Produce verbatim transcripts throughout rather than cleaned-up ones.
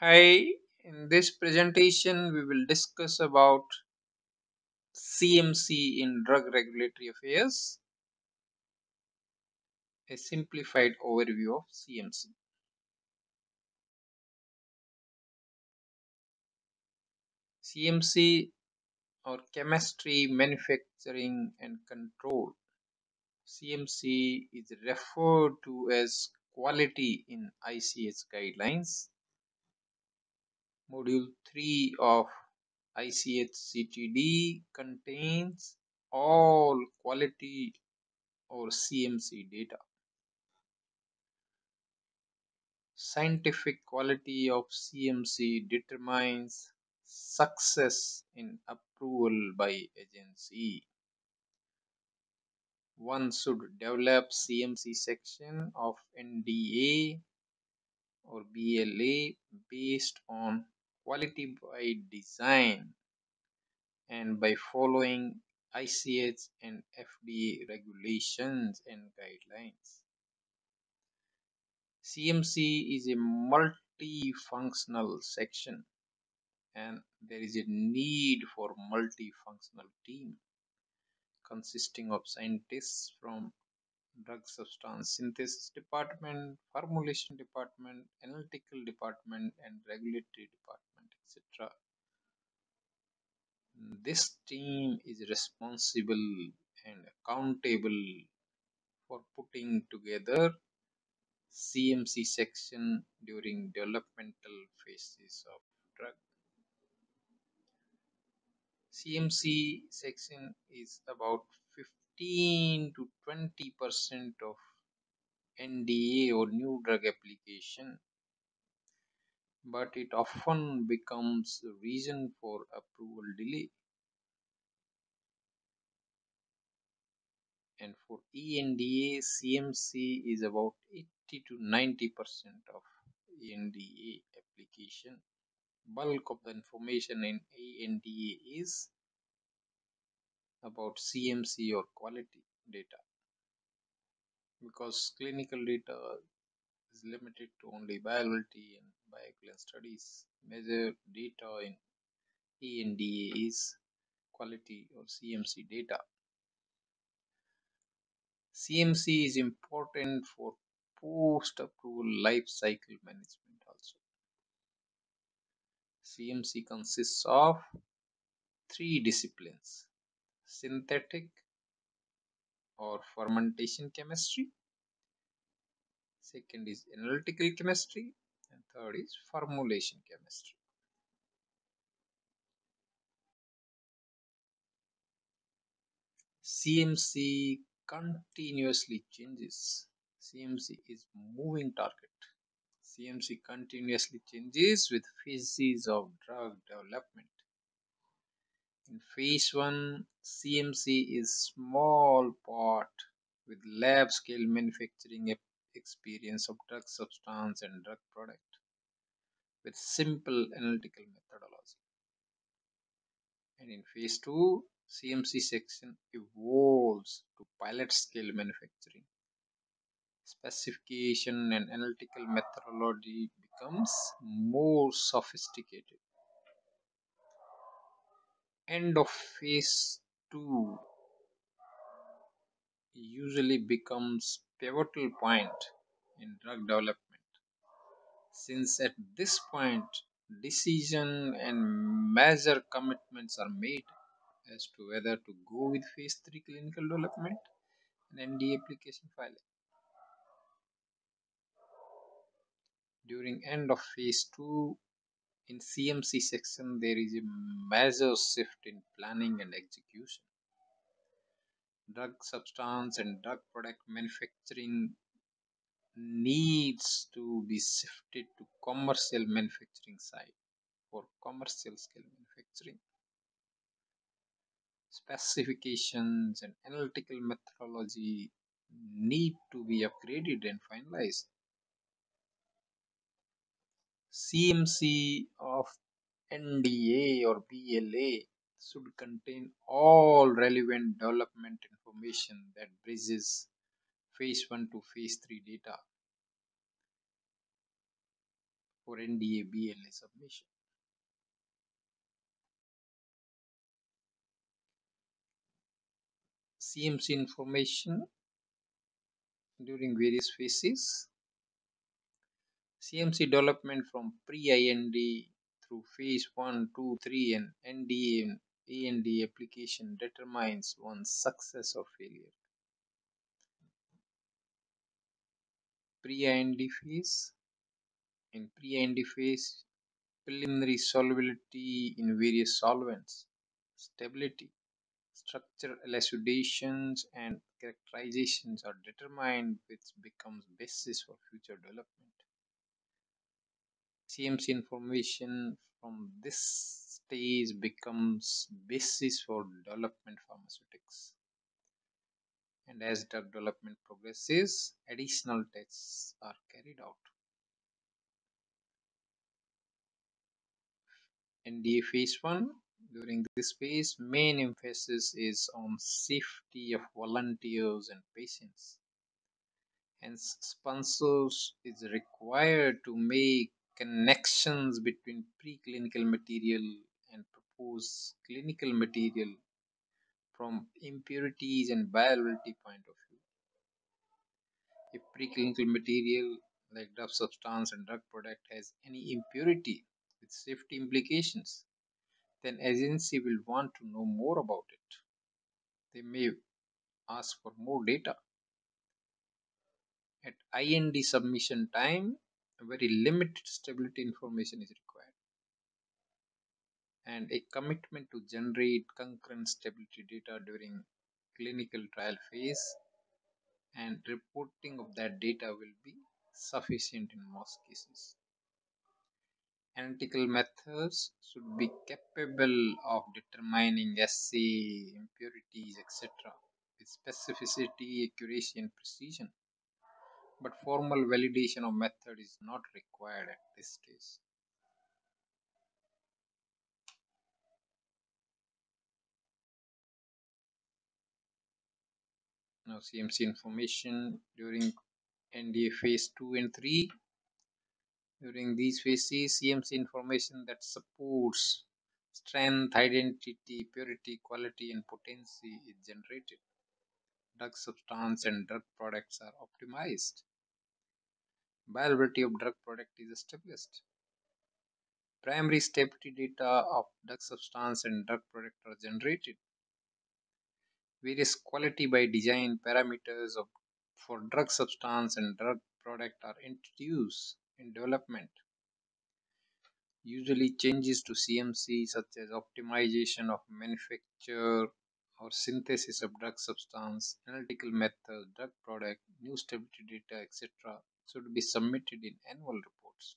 Hi, in this presentation we will discuss about C M C in Drug Regulatory Affairs, a simplified overview of C M C. C M C or Chemistry, Manufacturing and Control. C M C is referred to as quality in I C H guidelines. Module three of I C H C T D contains all quality or C M C data. Scientific quality of C M C determines success in approval by agency. One should develop C M C section of N D A or B L A based on quality by design and by following I C H and F D A regulations and guidelines. C M C is a multifunctional section and there is a need for multifunctional team consisting of scientists from drug substance synthesis department, formulation department, analytical department and regulatory department, et cetera. This team is responsible and accountable for putting together C M C section during developmental phases of drug. C M C section is about fifteen to twenty percent of N D A or new drug application, but it often becomes the reason for approval delay. And for E N D A, C M C is about eighty to ninety percent of E N D A application. Bulk of the information in A N D A is about C M C or quality data, because clinical data is limited to only bioavailability and bioequivalence studies. Major data in A N D A is quality or C M C data. C M C is important for post-approval life cycle management also. C M C consists of three disciplines: synthetic or fermentation chemistry, second is analytical chemistry, and third is formulation chemistry. C M C continuously changes. C M C is moving target. C M C continuously changes with phases of drug development. In phase one, C M C is small part with lab scale manufacturing experience of drug substance and drug product with simple analytical methodology. And in phase two, C M C section evolves to pilot scale manufacturing. Specification and analytical methodology becomes more sophisticated. End of phase two usually becomes pivotal point in drug development, since at this point decision and major commitments are made as to whether to go with phase three clinical development and N D A application filing. During end of phase two, in C M C section, there is a major shift in planning and execution. Drug substance and drug product manufacturing needs to be shifted to commercial manufacturing side for commercial scale manufacturing. Specifications and analytical methodology need to be upgraded and finalized. C M C of N D A or B L A should contain all relevant development information that bridges phase one to phase three data. for N D A, B L A submission. C M C information during various phases. C M C development from pre-I N D through phase one, two, three and N D A and A N D application determines one's success or failure. Pre-I N D phase. In pre-I N D phase, preliminary solubility in various solvents, stability, structural elucidations and characterizations are determined, which becomes basis for future development. C M C information from this stage becomes basis for development pharmaceutics. And as drug development progresses, additional tests are carried out. N D A phase one. During this phase, main emphasis is on safety of volunteers and patients. Hence, sponsors is required to make connections between preclinical material and proposed clinical material from impurities and bioavailability point of view. If preclinical material like drug substance and drug product has any impurity with safety implications, then agency will want to know more about it. They may ask for more data. At I N D submission time, a very limited stability information is required, and a commitment to generate concurrent stability data during clinical trial phase, and reporting of that data will be sufficient in most cases. Analytical methods should be capable of determining assay, impurities, et cetera with specificity, accuracy and precision, but formal validation of method is not required at this stage. Now C M C information during N D A phase two and three. During these phases, C M C information that supports strength, identity, purity, quality and potency is generated. Drug substance and drug products are optimized. Bioavailability of drug product is established. Primary stability data of drug substance and drug product are generated. Various quality by design parameters of, for drug substance and drug product are introduced in development. Usually changes to C M C such as optimization of manufacture or synthesis of drug substance, analytical method, drug product, new stability data, et cetera should be submitted in annual reports.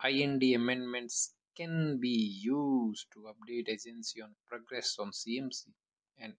I N D amendments can be used to update agency on progress on C M C and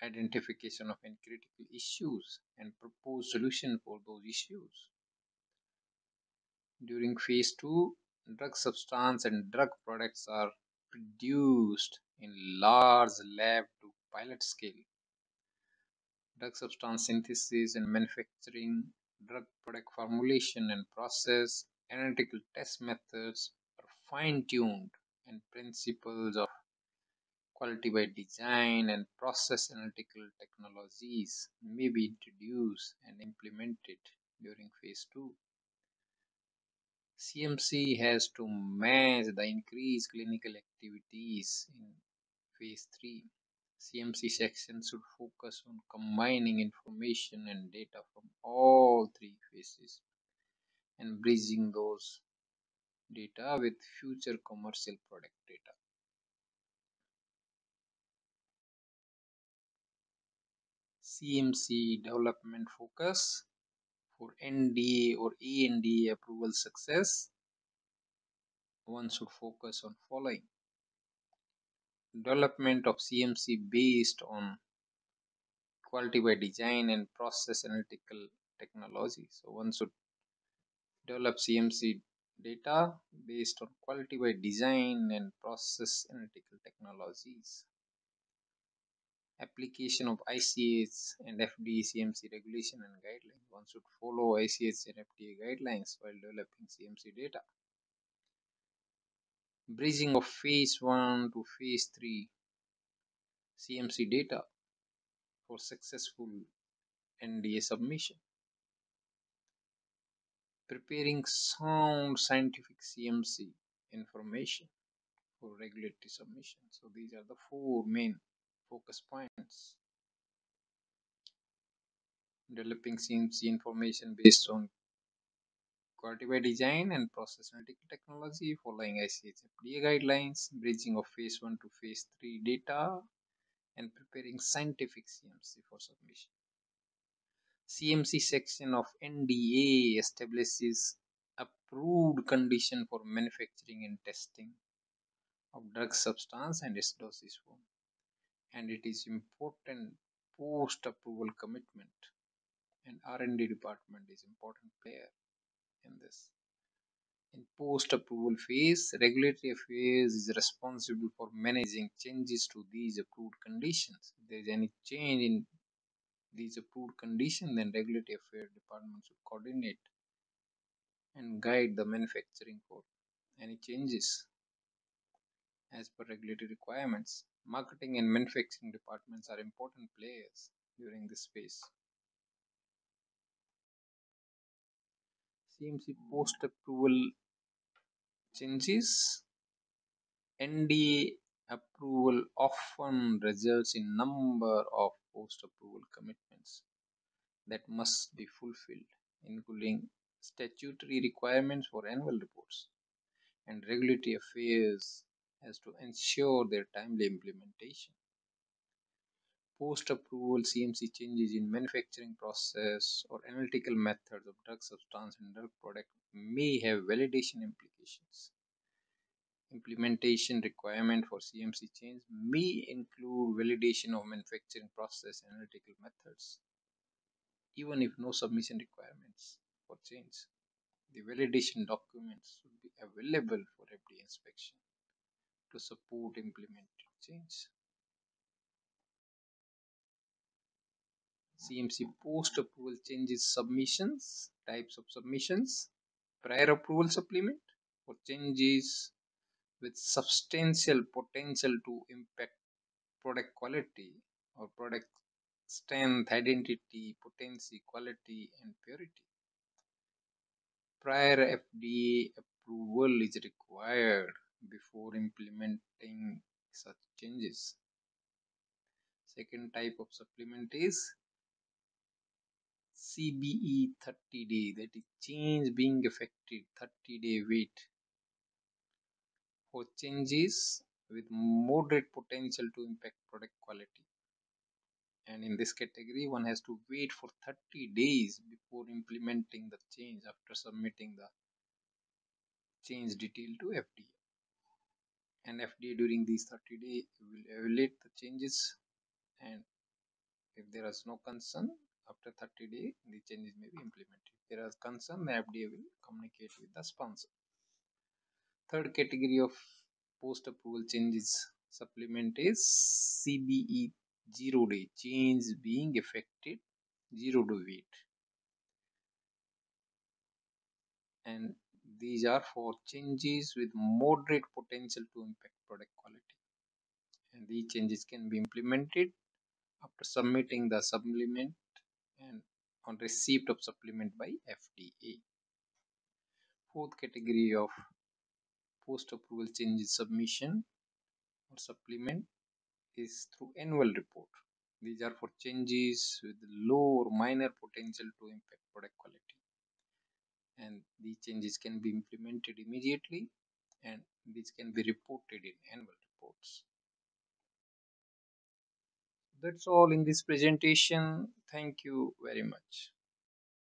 identification of any critical issues and propose solution for those issues. During phase two, drug substance and drug products are produced in large lab to pilot scale. Drug substance synthesis and manufacturing, drug product formulation and process, analytical test methods are fine-tuned, and principles of quality by design and process analytical technologies may be introduced and implemented during phase two. C M C has to match the increased clinical activities in phase three. C M C section should focus on combining information and data from all three phases and bridging those data with future commercial product data. C M C development focus. For N D A or A N D A approval success, one should focus on following. Development of C M C based on quality by design and process analytical technology. So one should develop C M C data based on quality by design and process analytical technologies. Application of I C H and F D A C M C regulation and guidelines. One should follow I C H and F D A guidelines while developing C M C data. Bridging of phase one to phase three C M C data for successful N D A submission. Preparing sound scientific C M C information for regulatory submission. So these are the four main focus points. Developing C M C information based on cultivar design and process analytical technology, following I C H F D A guidelines, bridging of phase one to phase three data, and preparing scientific C M C for submission. C M C section of N D A establishes approved condition for manufacturing and testing of drug substance and its dosage form, and it is important post-approval commitment, and R and D department is important player in this. In post-approval phase, regulatory affairs is responsible for managing changes to these approved conditions. If there is any change in these approved conditions, then regulatory affairs department should coordinate and guide the manufacturing for any changes as per regulatory requirements. Marketing and manufacturing departments are important players during this phase. C M C post-approval changes. N D A approval often results in number of post-approval commitments that must be fulfilled, including statutory requirements for annual reports, and regulatory affairs has to ensure their timely implementation. Post-approval C M C changes in manufacturing process or analytical methods of drug substance and drug product may have validation implications. Implementation requirement for C M C change may include validation of manufacturing process and analytical methods, even if no submission requirements for change. The validation documents should be available for F D A inspection to support implemented change. C M C post-approval changes submissions, types of submissions, prior approval supplement for changes with substantial potential to impact product quality or product strength, identity, potency, quality, and purity. Prior F D A approval is required before implementing such changes. Second type of supplement is C B E thirty day, that is change being affected thirty day wait for changes with moderate potential to impact product quality, and in this category one has to wait for thirty days before implementing the change after submitting the change detail to F D A, and F D A during these thirty days will evaluate the changes, and if there is no concern after thirty days, the changes may be implemented. If there is concern, the F D A will communicate with the sponsor. Third category of post-approval changes supplement is C B E zero day, change being affected zero day wait. And these are for changes with moderate potential to impact product quality. And these changes can be implemented after submitting the supplement and on receipt of supplement by F D A. Fourth category of post-approval changes submission or supplement is through annual report. These are for changes with low or minor potential to impact product quality, and these changes can be implemented immediately, and these can be reported in annual reports. That's all in this presentation. Thank you very much.